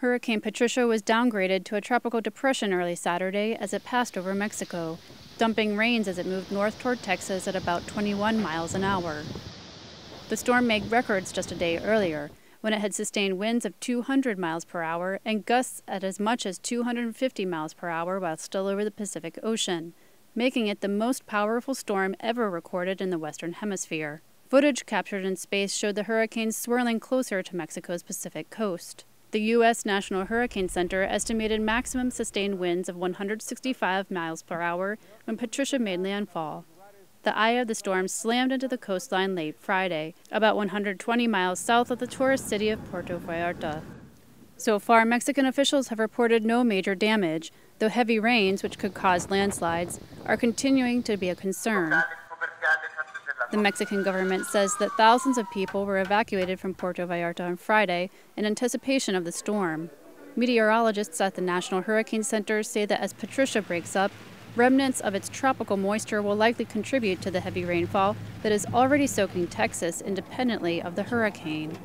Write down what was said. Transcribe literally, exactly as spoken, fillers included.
Hurricane Patricia was downgraded to a tropical depression early Saturday as it passed over Mexico, dumping rains as it moved north toward Texas at about twenty-one miles an hour. The storm made records just a day earlier, when it had sustained winds of two hundred miles per hour and gusts at as much as two hundred fifty miles per hour while still over the Pacific Ocean, making it the most powerful storm ever recorded in the Western Hemisphere. Footage captured in space showed the hurricane swirling closer to Mexico's Pacific coast. The U S National Hurricane Center estimated maximum sustained winds of one hundred sixty-five miles per hour when Patricia made landfall. The eye of the storm slammed into the coastline late Friday, about one hundred twenty miles south of the tourist city of Puerto Vallarta. So far, Mexican officials have reported no major damage, though heavy rains, which could cause landslides, are continuing to be a concern. The Mexican government says that thousands of people were evacuated from Puerto Vallarta on Friday in anticipation of the storm. Meteorologists at the National Hurricane Center say that as Patricia breaks up, remnants of its tropical moisture will likely contribute to the heavy rainfall that is already soaking Texas independently of the hurricane.